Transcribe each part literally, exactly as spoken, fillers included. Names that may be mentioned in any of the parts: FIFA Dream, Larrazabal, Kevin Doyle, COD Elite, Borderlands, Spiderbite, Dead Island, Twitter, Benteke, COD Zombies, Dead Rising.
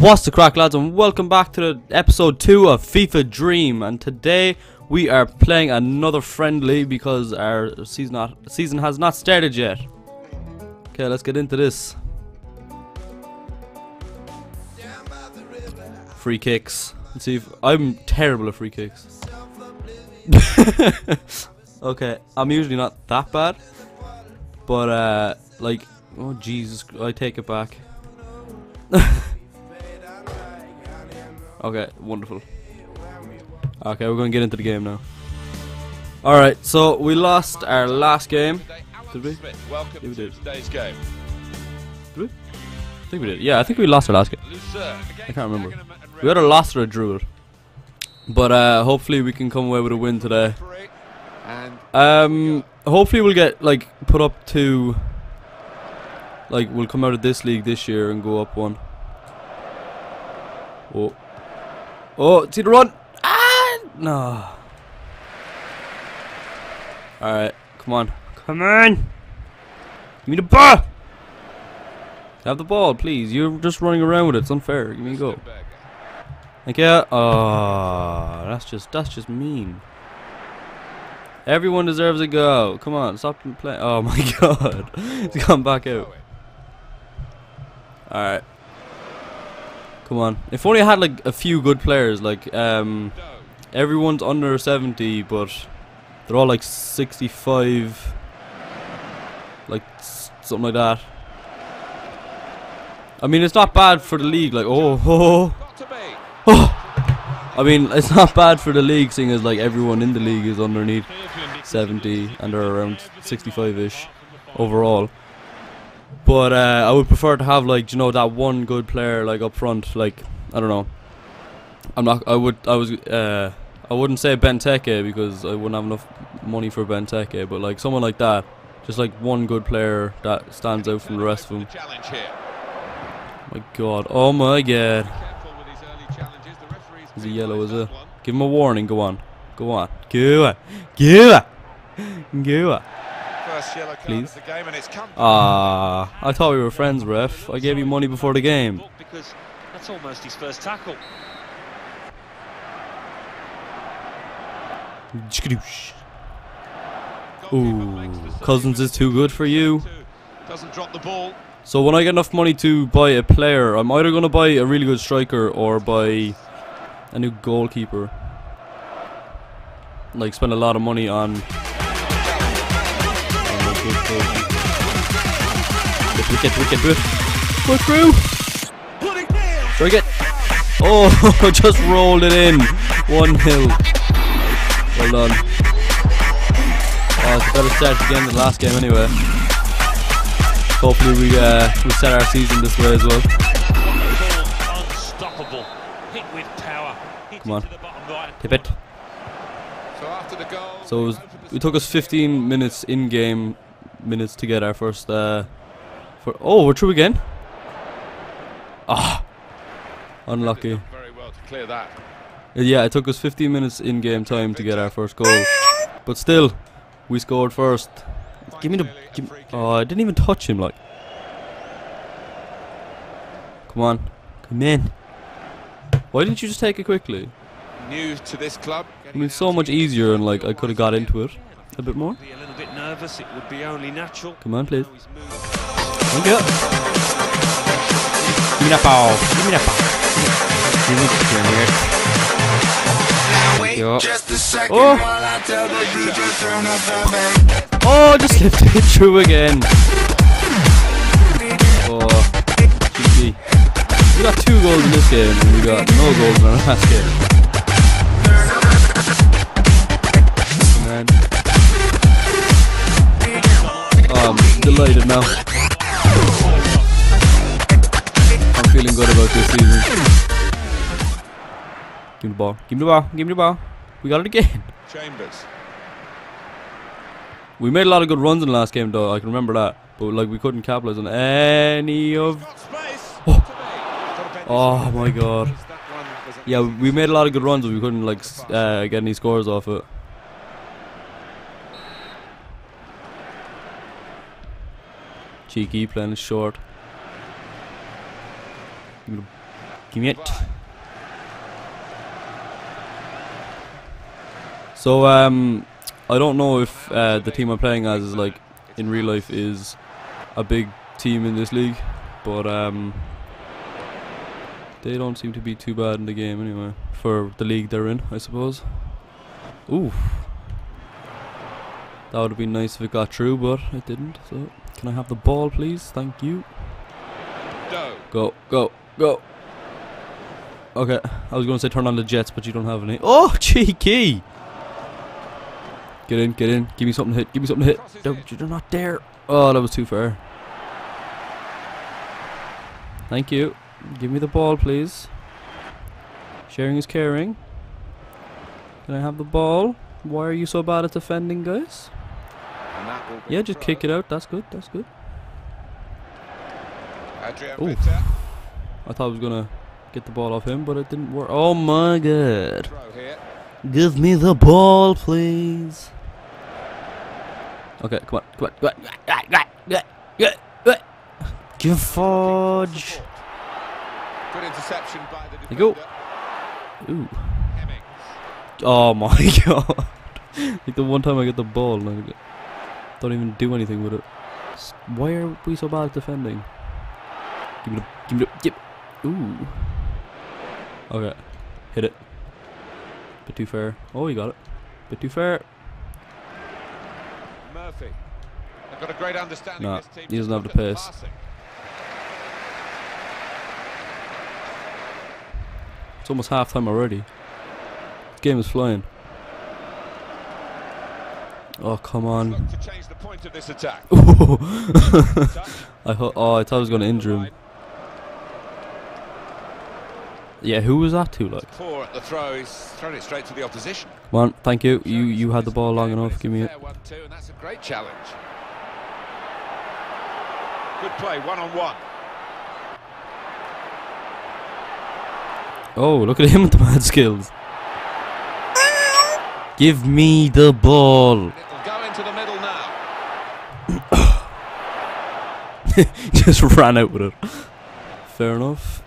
What's the crack, lads, and welcome back to the episode two of FIFA Dream, and today we are playing another friendly because our season, not, season has not started yet. Okay, let's get into this. Free kicks. Let's see if... I'm terrible at free kicks. Okay, I'm usually not that bad, but uh, like... Oh Jesus, I take it back. Okay, wonderful. Okay, we're going to get into the game now. Alright, so we lost our last game. Did we? I think we did. Did we? I think we did. Yeah, I think we lost our last game. I can't remember. We either lost or a drew. But uh, hopefully we can come away with a win today. Um, hopefully we'll get, like, put up to... Like, we'll come out of this league this year and go up one. Oh. Oh, see the run! Ah! No. Alright, come on. Come on! Give me the ball! Have the ball, please. You're just running around with it. It's unfair. Give me a go. Thank you. Oh, that's just, that's just mean. Everyone deserves a go. Come on, stop playing. Oh my god. He's gone back out. Alright. Come on. If only I had like a few good players, like um everyone's under seventy, but they're all like sixty-five, like something like that. I mean, it's not bad for the league, like oh oh, oh. I mean, it's not bad for the league, seeing as like everyone in the league is underneath seventy and they're around sixty-five-ish overall. But uh, I would prefer to have, like, you know, that one good player, like, up front. Like, I don't know. I'm not. I would. I was. Uh, I wouldn't say Benteke because I wouldn't have enough money for Benteke. But like someone like that, just like one good player that stands out from the rest of them. My God. Oh my God. Is it yellow? Is it? Give him a warning. Go on. Go on. Go on. Go on. Go on. Please. Ah, I thought we were friends, ref. I gave you money before the game. Because that's almost his first tackle. Ooh, Cousins is too good for you. Doesn't drop the ball. So when I get enough money to buy a player, I'm either going to buy a really good striker or buy a new goalkeeper. Like spend a lot of money on. Wicked, wicked, wicked. Put through. Try it. Oh, just rolled it in. one nil. Well done. Oh, it's a better start to the game than the last game anyway. Hopefully we uh, we set our season this way as well. Unstoppable. Hit with power. Come on. Tip it. So after the goal. So it, was, it took us fifteen minutes in game. Minutes to get our first uh for oh we're through again. Ah, unlucky. Very well to clear that. Yeah, it took us fifteen minutes in game time to get our first goal, but still we scored first. Give me the give, oh, I didn't even touch him. Like, come on, come in. Why didn't you just take it quickly? New to this club. I mean, so much easier, and like I could have got into it a bit more. Be a little bit nervous. It would be only natural. Come on, please. Thank you. Give me that ball. Give me that ball. Give me that ball. Oh! Oh! Just slipped it through again. Oh! G G. We got two goals in this game, and we got no goals in our last game. Oh, I'm delighted now. I'm feeling good about this season. Give me the ball. Give me the ball. Give me the ball. We got it again. Chambers. We made a lot of good runs in the last game, though. I can remember that. But like, we couldn't capitalize on any of. Oh, oh my God. Yeah, we made a lot of good runs, but we couldn't like uh, get any scores off it. Cheeky, playing short. Give me it. So um, I don't know if uh, the team I'm playing as is like in real life is a big team in this league, but um, they don't seem to be too bad in the game anyway for the league they're in, I suppose. Ooh, that would have been nice if it got through, but it didn't. So can I have the ball, please? Thank you. Go, go, go. Okay, I was going to say turn on the jets, but you don't have any. Oh, cheeky! Get in, get in. Give me something to hit. Give me something to hit. Don't, you're not there. Oh, that was too fair. Thank you. Give me the ball, please. Sharing is caring. Can I have the ball? Why are you so bad at defending, guys? Yeah, just kick it out. That's good. That's good. Ooh. I thought I was gonna get the ball off him, but it didn't work. Oh my god. Give me the ball, please. Okay, come on, come on, come on. Give Fudge. Good interception by the defender. Go. Ooh. Oh my god. Like the one time I get the ball, like, don't even do anything with it. Why are we so bad at defending? Give me the, give me the, give. Ooh. Okay. Hit it. Bit too fair. Oh, you got it. Bit too fair. Murphy. I've got a great understanding. Nah, this team he doesn't have the pace. Passing. It's almost half time already. This game is flying. Oh, come on. To change the point of this attack. I oh, I thought I was going to injure him. Yeah, who was that to, like? Poor at the throw. He's thrown it straight to the opposition. Come on, thank you. You you had the ball long enough. Give me it. That's a great challenge. Good play, one on one. Oh, look at him with the mad skills. Give me the ball. The middle now. Just ran out with it. Fair enough.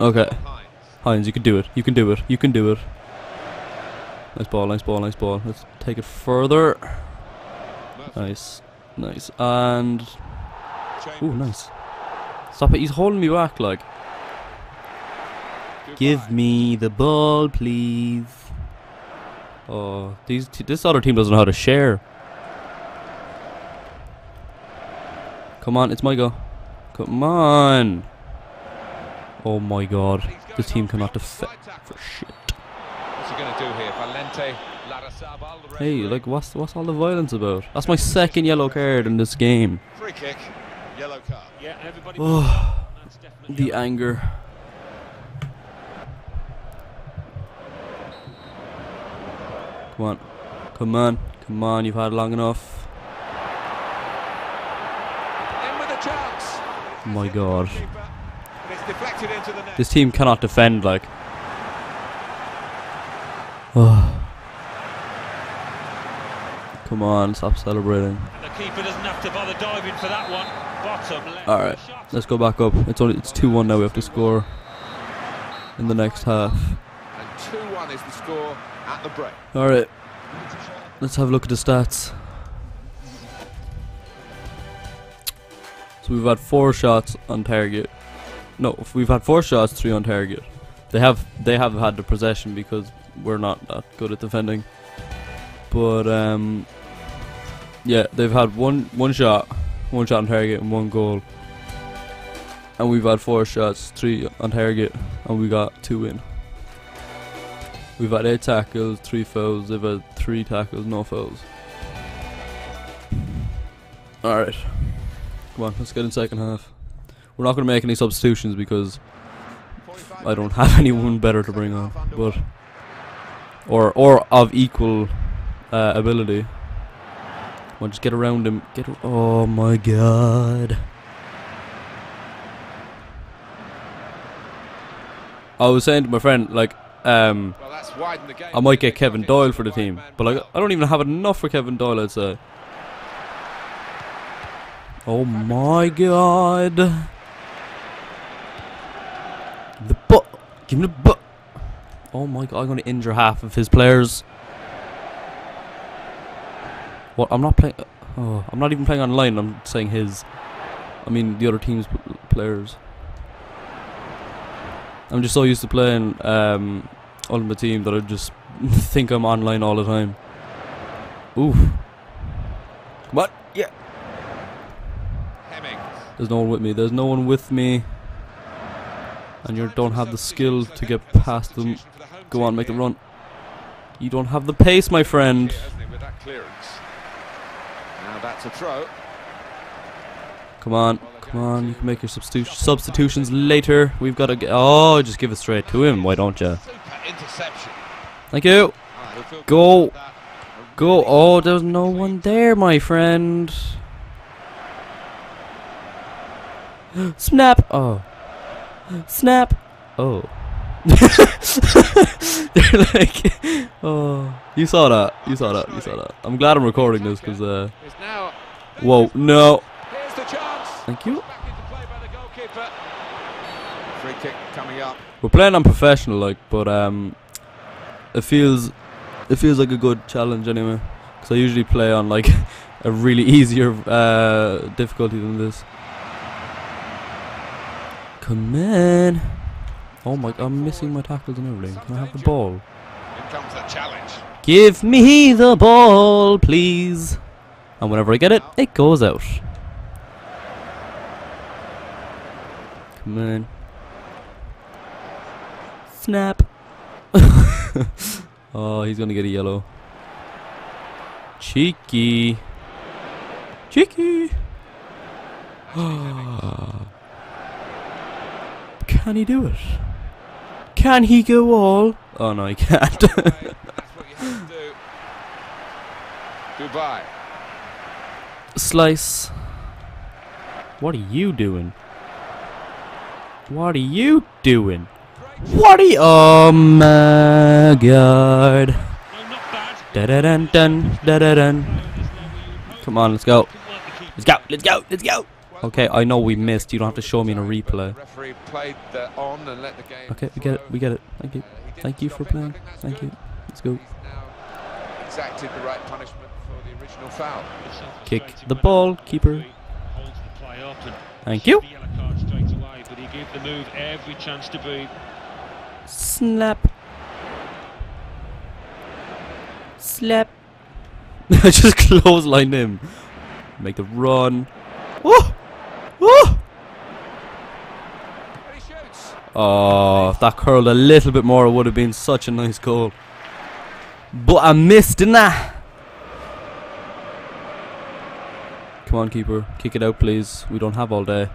Okay, Hines, you can do it. You can do it. You can do it. Nice ball. Nice ball. Nice ball. Let's take it further. Nice, nice, and oh, nice. Stop it. He's holding me back. Like, give me the ball, please. Oh, these t this other team doesn't know how to share. Come on, it's my go. Come on. Oh my god. This team cannot defend for shit. What's he gonna do here? Valente, Larrazabal. Hey, like what's what's all the violence about? That's my second yellow card in this game. Free kick. Yellow card. Yeah, everybody. Oh, the anger. Come on. Come on. Come on, you've had long enough. My god. This team cannot defend, like. Oh. Come on, stop celebrating. Alright, let's go back up. It's only it's two one now, we have to score in the next half. And two one is the score at the break. Alright. Let's have a look at the stats. So we've had four shots on target. No, we've had four shots, three on target. They have they have had the possession because we're not that good at defending. But um, yeah, they've had one one shot, one shot on target, and one goal. And we've had four shots, three on target, and we got two in. We've had eight tackles, three fouls. They've had three tackles, no fouls. All right. Come on, let's get in second half. We're not going to make any substitutions because I don't have anyone better to bring on, but or or of equal uh, ability. Come on, just get around him. Get. Oh my god! I was saying to my friend, like, um, I might get Kevin Doyle for the team, but like, I don't even have enough for Kevin Doyle, I'd say. Oh my god. The ball. Give him the... Oh my god, I'm going to injure half of his players. What? I'm not playing... Oh, I'm not even playing online, I'm saying his. I mean, the other team's players. I'm just so used to playing um, Ultimate Team that I just think I'm online all the time. Oof. What? Yeah. There's no one with me. There's no one with me. And you don't have the skill to get past them. Go on, make them run. You don't have the pace, my friend. Now that's a throw. Come on, come on. You can make your substitu substitutions later. We've got to get... Oh, just give it straight to him. Why don't you? Thank you. Go. Go. Oh, there's no one there, my friend. Snap. Oh. Snap! Oh. They're like, oh. You saw that. You saw that. You saw that. I'm glad I'm recording this because, uh. Whoa, no. Thank you. Free kick coming up. We're playing unprofessional, like, but, um. It feels. It feels like a good challenge anyway. Because I usually play on, like, a really easier, uh, difficulty than this. Come in. Oh my, I'm missing my tackles and everything. Can I have the ball? In comes the challenge. Give me the ball, please. And whenever I get it, it goes out. Come in. Snap. Oh, he's going to get a yellow. Cheeky. Cheeky. Can he do it? Can he go all? Oh no, he can't. That's what you have to do. Goodbye. Slice. What are you doing? What are you doing? What are you? Oh my god. Da da dun dun da da dun. Come on, let's go. Let's go. Let's go. Let's go. Okay, I know we missed. You don't have to show me in a replay. Okay, we get it. We get it. Thank you. Thank you for playing. Thank you. Let's go. Kick the ball, keeper. Thank you. Slap. Slap. I just clotheslined him. Make the run. Oh! Oh! Oh, if that curled a little bit more, it would have been such a nice goal. But I missed, didn't I? Come on, keeper. Kick it out, please. We don't have all day.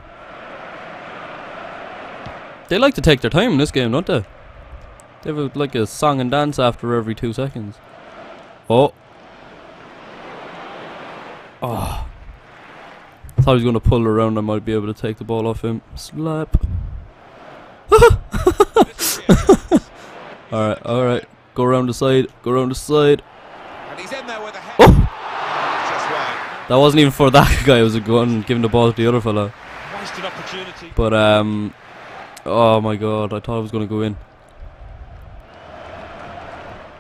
They like to take their time in this game, don't they? They have like a song and dance after every two seconds. Oh. Oh. I thought he was going to pull around. I might be able to take the ball off him. Slap. Alright, alright. Go around the side. Go around the side. Oh! That wasn't even for that guy. It was a gun giving the ball to the other fella. But, um... oh my god. I thought I was going to go in.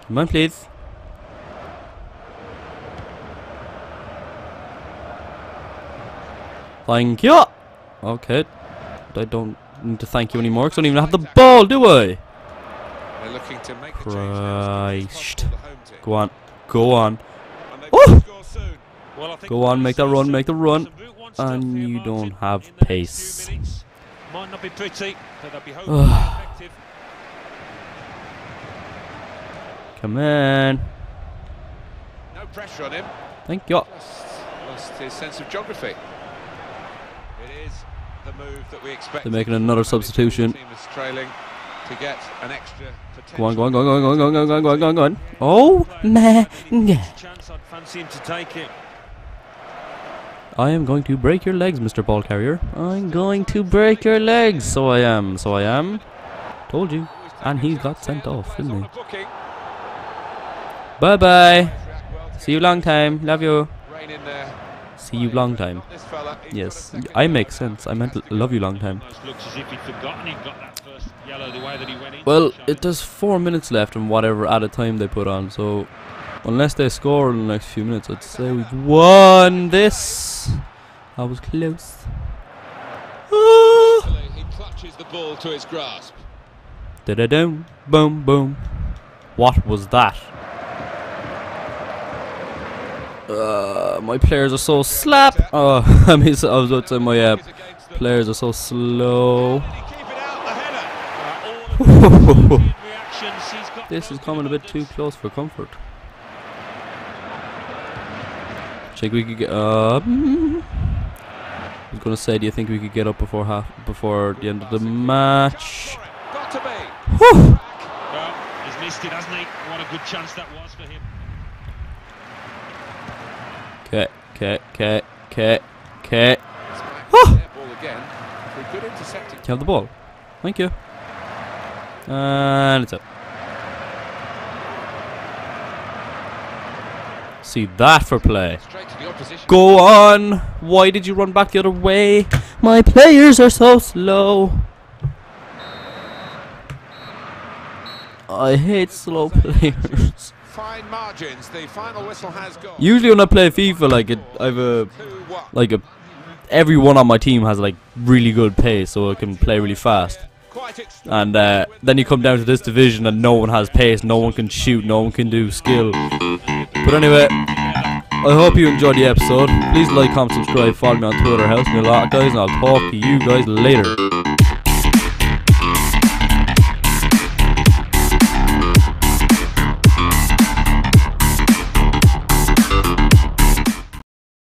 Come on, please. Thank you! Okay. I don't need to thank you anymore because I don't even have the ball, do I? They're looking to make Christ. Go on. Go on. Oh! Go on, make that run, make the run. And you don't have pace. Might not be pretty, but I'll be hoping. Come in. No pressure on him. Thank you. Lost his sense of geography. It is the move that we expect. They're making another substitution. To get an extra go on, go on, go on, go on, go on, go on, go on, go on, go on. Oh, man. I am going to break your legs, Mister Ball Carrier. I'm going to break your legs. So I am, so I am. Told you. And he got sent off, didn't he? Bye-bye. See you long time. Love you. See you long time. Yes, I make sense. I meant love you long time. Well, it has four minutes left and whatever added time they put on, so unless they score in the next few minutes, I'd say we've won this. That was close. Ah. He clutches the ball to his grasp. Da-da-dum, boom, boom. What was that? Uh, my players are so slap. Oh, I mean, I was about to say my uh, players are so slow. This is coming a bit too close for comfort. Think we could get up? I was gonna say, do you think we could get up before half, before the end of the match? Whew. He's missed it, hasn't he? What a good chance that was for him. Okay, okay, okay, okay, okay. Can you have the ball? Thank you. And it's up. See that for play. Go on. Why did you run back the other way? My players are so slow. I hate slow players. Fine margins. The final whistle has gone. Usually when I play FIFA, like it, I've a like a everyone on my team has like really good pace, so I can play really fast. And uh, then you come down to this division and no one has pace, no one can shoot, no one can do skill. But anyway, I hope you enjoyed the episode. Please like, comment, subscribe, follow me on Twitter, helps me a lot, guys, and I'll talk to you guys later.